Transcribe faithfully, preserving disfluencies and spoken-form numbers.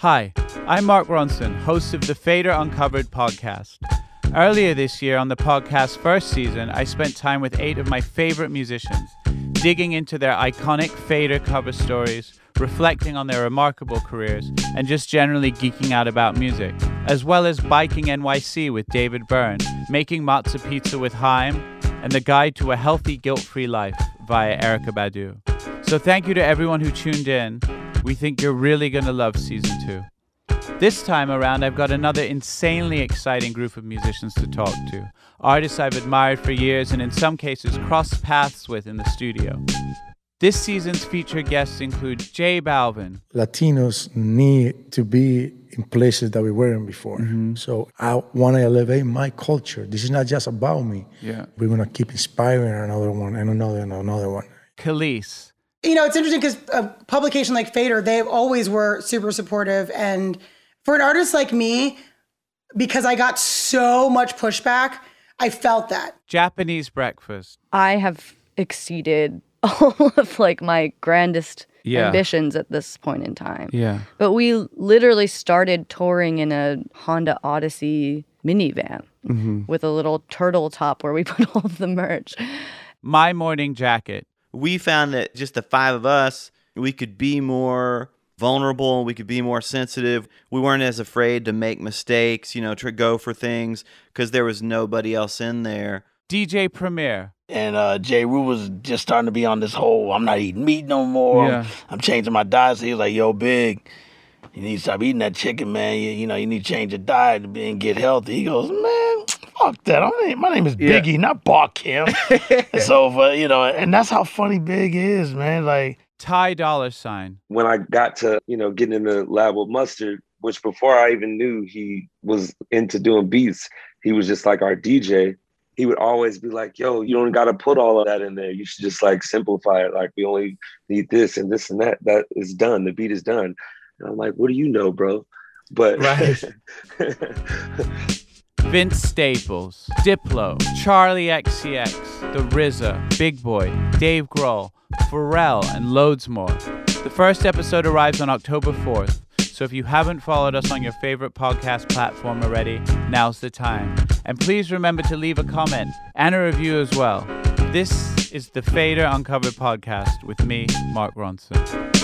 Hi, I'm Mark Ronson, host of the Fader Uncovered podcast. Earlier this year on the podcast's first season, I spent time with eight of my favorite musicians, digging into their iconic Fader cover stories, reflecting on their remarkable careers, and just generally geeking out about music, as well as biking N Y C with David Byrne, making matzo pizza with Haim, and the guide to a healthy, guilt-free life via Erykah Badu. So thank you to everyone who tuned in. We think you're really going to love season two. This time around, I've got another insanely exciting group of musicians to talk to. Artists I've admired for years and in some cases crossed paths with in the studio. This season's featured guests include J Balvin. Latinos need to be in places that we weren't before. Mm-hmm. So I want to elevate my culture. This is not just about me. Yeah. We're going to keep inspiring another one and another and another one. Khalees. You know, it's interesting because a publication like Fader, they always were super supportive. And for an artist like me, because I got so much pushback, I felt that. Japanese Breakfast. I have exceeded all of like my grandest yeah. ambitions at this point in time. Yeah. But we literally started touring in a Honda Odyssey minivan mm-hmm. with a little turtle top where we put all of the merch. My Morning Jacket. We found that just the five of us, we could be more vulnerable, we could be more sensitive. We weren't as afraid to make mistakes, you know, to go for things, because there was nobody else in there. D J Premier. And uh, J. Rue was just starting to be on this whole, I'm not eating meat no more, yeah. I'm changing my diet. So he was like, yo, Big, you need to stop eating that chicken, man. You, you know, you need to change your diet and get healthy. He goes, man, fuck that. I'm not, my name is Biggie, yeah. not Bar Kim. So, but, you know, and that's how funny Big is, man. Like Ty Dollar Sign. When I got to, you know, getting in the lab with Mustard, which before I even knew he was into doing beats, he was just like our D J. He would always be like, yo, you don't got to put all of that in there. You should just like simplify it. Like we only need this and this and that. That is done. The beat is done. And I'm like, what do you know, bro? But right. Vince Staples, Diplo, Charli X C X, The R Z A, Big Boy, Dave Grohl, Pharrell, and loads more. The first episode arrives on October fourth, so if you haven't followed us on your favorite podcast platform already, now's the time. And please remember to leave a comment and a review as well. This is the Fader Uncovered podcast with me, Mark Ronson.